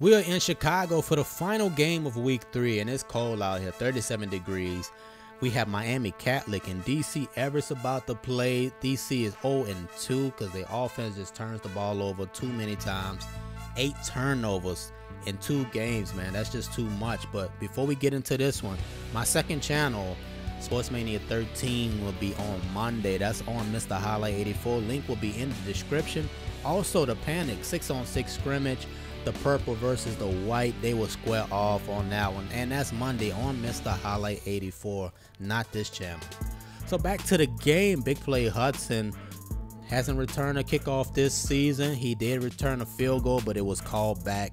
We are in Chicago for the final game of week 3, and it's cold out here, 37 degrees. We have Miami Catholic and DC Everest about to play. DC is 0-2 because their offense just turns the ball over too many times. 8 turnovers in 2 games, man. That's just too much. But before we get into this one, my second channel, Sportsmania 13, will be on Monday. That's on Mr. Highlight 84. Link will be in the description. Also, the Panic 6-on-6 scrimmage, the purple versus the white, they will square off on that one, and that's Monday on Mr. Highlight 84, not this channel. So back to the game. Big play Hudson hasn't returned a kickoff this season. He did return a field goal, but it was called back,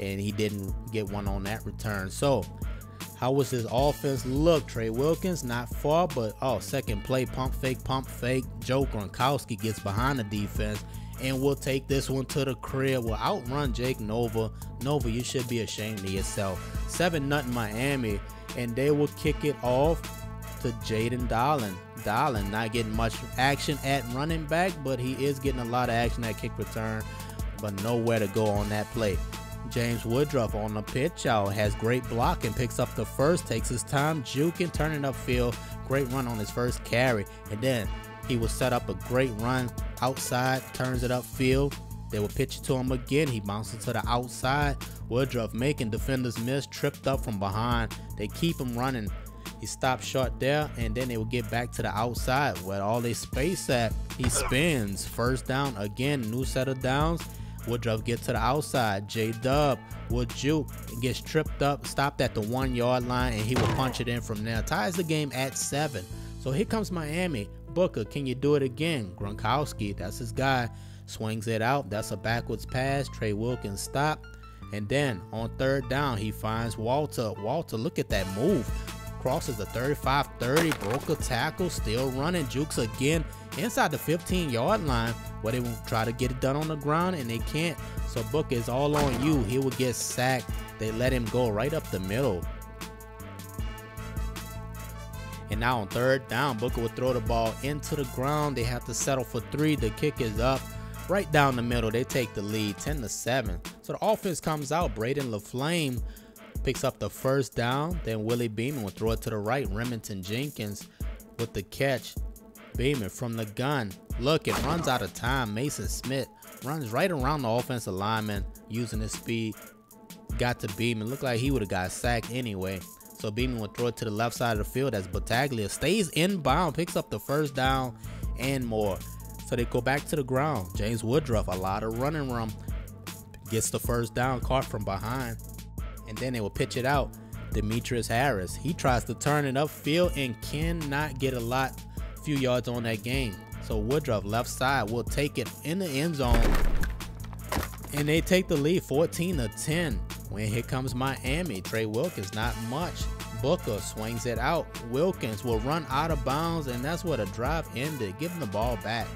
and he didn't get one on that return. So how was his offense look? Trey Wilkins, not far, but oh, second play, pump fake. Joe Gronkowski gets behind the defense and we'll take this one to the crib. We'll outrun Jake Nova. Nova, you should be ashamed of yourself. 7-0 Miami, and they will kick it off to Jaden Dahlen. Dahlen not getting much action at running back, but he is getting a lot of action at kick return, but nowhere to go on that play. James Woodruff on the pitch out, has great blocking, picks up the first, takes his time, juking, turning upfield. Great run on his first carry, and then he will set up a great run outside, turns it upfield. They will pitch it to him again. He bounces to the outside. Woodruff making defenders miss, tripped up from behind. They keep him running. He stops short there, and then they will get back to the outside where all they space at. He spins. First down again, new set of downs. Woodruff gets to the outside. J-Dub will juke and gets tripped up, stopped at the 1-yard line, and he will punch it in from there. Ties the game at 7. So here comes Miami. Booker, can you do it again? Gronkowski, that's his guy, swings it out. That's a backwards pass. Trey Wilkins stopped, and then on 3rd down he finds Walter. Walter, look at that move, crosses the 35-30, broke a tackle, still running, jukes again inside the 15-yard line where they will try to get it done on the ground, and they can't. So Booker, is all on you. He will get sacked. They let him go right up the middle. And now on 3rd down, Booker will throw the ball into the ground. They have to settle for 3. The kick is up right down the middle. They take the lead 10-7. So the offense comes out. Braden LaFlame picks up the 1st down. Then Willie Beeman will throw it to the right. Remington Jenkins with the catch. Beeman from the gun. Look, it runs out of time. Mason Smith runs right around the offensive lineman using his speed. Got to Beeman. Looked like he would have got sacked anyway. So Beeman will throw it to the left side of the field as Battaglia stays inbound, picks up the 1st down and more. So they go back to the ground. James Woodruff, a lot of running room, gets the 1st down, caught from behind. And then they will pitch it out. Demetrius Harris, he tries to turn it upfield and cannot get few yards on that game. So Woodruff, left side, will take it in the end zone. And they take the lead 14-10. When here comes Miami, Trey Wilkins, not much. Booker swings it out. Wilkins will run out of bounds, and that's where the drive ended. Give him the ball back.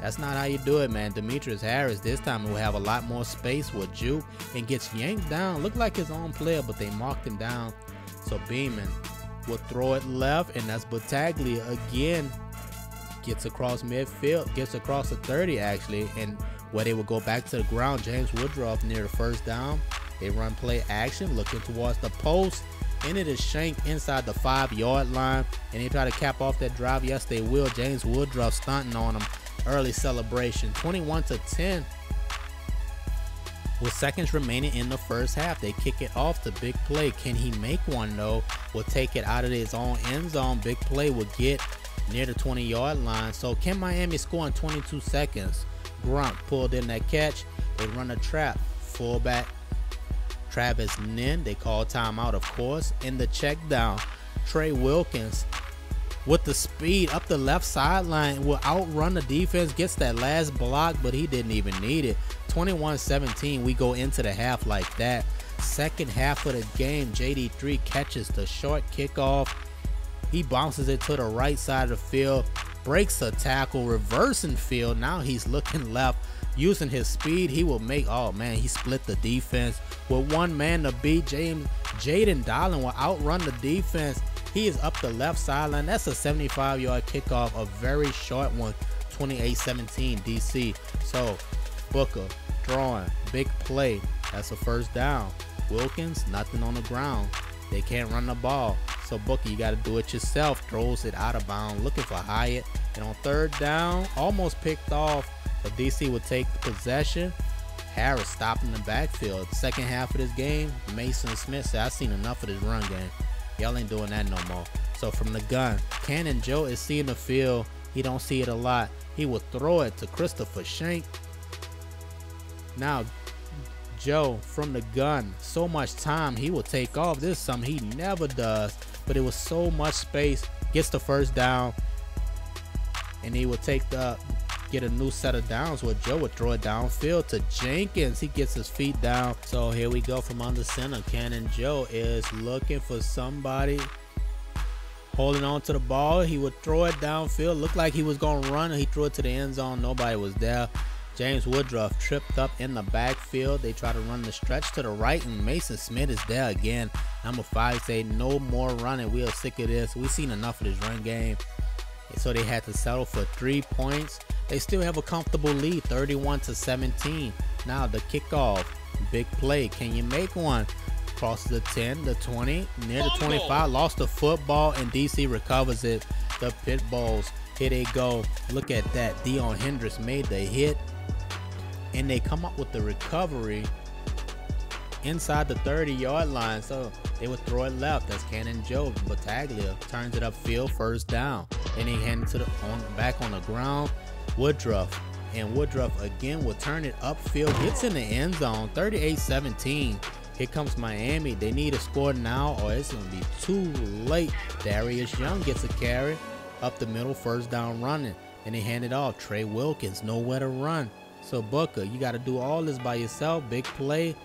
That's not how you do it, man. Demetrius Harris this time will have a lot more space with juke and gets yanked down. Looked like his own player, but they marked him down. So Beeman will throw it left, and that's Battaglia again. Gets across midfield, gets across the 30 actually, and where they will go back to the ground. James Woodruff near the 1st down. They run play action, looking towards the post, and it is shanked inside the 5-yard line, and they try to cap off that drive. Yes, they will. James Woodruff stunting on him. Early celebration. 21-10 with seconds remaining in the 1st half. They kick it off to big play. Can he make one though? Will take it out of his own end zone. Big play will get near the 20-yard line. So can Miami score in 22 seconds? Grunt pulled in that catch. They run a trap. Fullback Travis Nin, they call timeout, of course. In the check down, Trey Wilkins with the speed up the left sideline will outrun the defense, gets that last block, but he didn't even need it. 21-17, we go into the half like that. Second half of the game, JD3 catches the short kickoff. He bounces it to the right side of the field, breaks a tackle, reversing field. Now he's looking left. Using his speed, he will make, oh man, he split the defense. With one man to beat, Jaden Dahlen will outrun the defense. He is up the left sideline. That's a 75-yard kickoff, a very short one, 28-17 DC. So Booker drawing, big play. That's a first down. Wilkins, nothing on the ground. They can't run the ball. So Booker, you got to do it yourself. Throws it out of bounds, looking for Hyatt. And on third down, almost picked off, but DC would take the possession. Harris stopping the backfield. Second half of this game, Mason Smith said, I've seen enough of this run game. Y'all ain't doing that no more. So from the gun, Cannon Joe is seeing the field. He don't see it a lot. He will throw it to Christopher Shank. Now, Joe from the gun, so much time, he will take off. This is something he never does, but it was so much space. Gets the first down, and he will take the... get a new set of downs where Joe would throw it downfield to Jenkins. He gets his feet down. So here we go from under center. Cannon Joe is looking for somebody, holding on to the ball. He would throw it downfield. Looked like he was going to run. He threw it to the end zone. Nobody was there. James Woodruff tripped up in the backfield. They try to run the stretch to the right, and Mason Smith is there again. Number 5 say no more running. We are sick of this. We've seen enough of this run game. So they had to settle for 3 points. They still have a comfortable lead, 31-17. Now the kickoff, big play. Can you make one? Crosses the 10, the 20, near the 25, lost the football, and DC recovers it. The Pit Bulls, here they go. Look at that. Deion Hendricks made the hit, and they come up with the recovery inside the 30-yard line. So they would throw it left. That's Cannon Joe. Battaglia turns it upfield, first down. And he handed to the back on the ground. Woodruff, and Woodruff again will turn it upfield, gets in the end zone. 38-17. Here comes Miami. They need a score now or it's gonna be too late. Darius Young gets a carry up the middle, first down running, and they hand it off. Trey Wilkins, nowhere to run. So Booker, you got to do all this by yourself. Big play,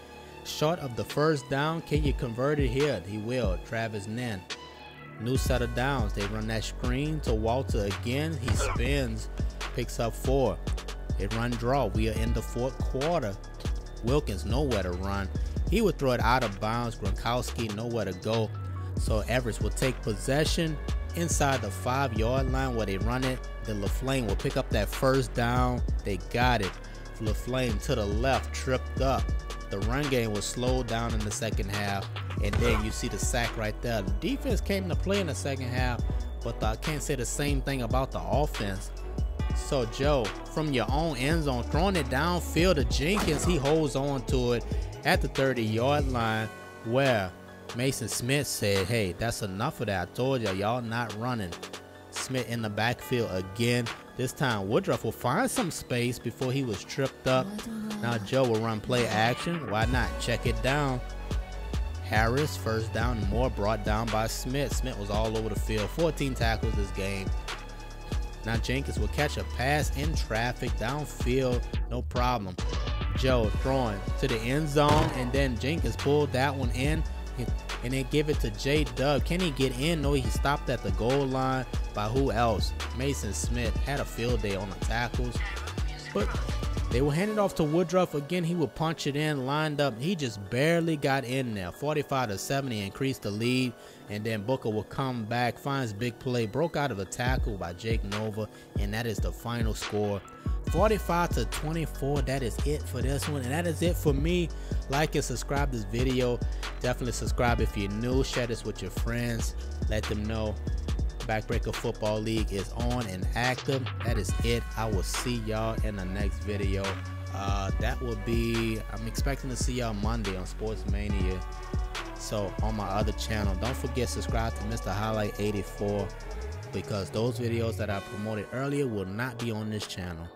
short of the first down. Can you convert it here? He will. Travis Nen. New set of downs. They run that screen to Walter again. He spins, picks up 4. They run draw. We are in the fourth quarter. Wilkins nowhere to run. He would throw it out of bounds. Gronkowski nowhere to go. So Everest will take possession inside the 5-yard line where they run it. Then LaFlame will pick up that first down. They got it. LaFlame to the left, tripped up. The run game was slowed down in the second half, and then you see the sack right there. The defense came to play in the second half, but I can't say the same thing about the offense. So Joe, from your own end zone, throwing it downfield to Jenkins. He holds on to it at the 30-yard line where Mason Smith said, hey, that's enough of that. I told y'all, y'all not running. Smith in the backfield again. This time Woodruff will find some space before he was tripped up. Now Joe will run play action. Why not? Check it down. Harris, first down and more, brought down by Smith. Smith was all over the field. 14 tackles this game. Now Jenkins will catch a pass in traffic downfield. No problem. Joe throwing to the end zone, and then Jenkins pulled that one in, and they give it to J. Dub. Can he get in? No, he stopped at the goal line by who else? Mason Smith had a field day on the tackles, but they will hand it off to Woodruff again. He will punch it in, lined up. He just barely got in there. 45-70, increased the lead, and then Booker will come back, finds big play, broke out of a tackle by Jake Nova, and that is the final score. 45-24, that is it for this one, and that is it for me. Like and subscribe this video. Definitely subscribe if you're new. Share this with your friends. Let them know Backbreaker Football League is on and active. That is it. I will see y'all in the next video. That will be, I'm expecting to see y'all Monday on Sportsmania. So on my other channel, don't forget, subscribe to Mr. Highlight 84, because those videos that I promoted earlier will not be on this channel.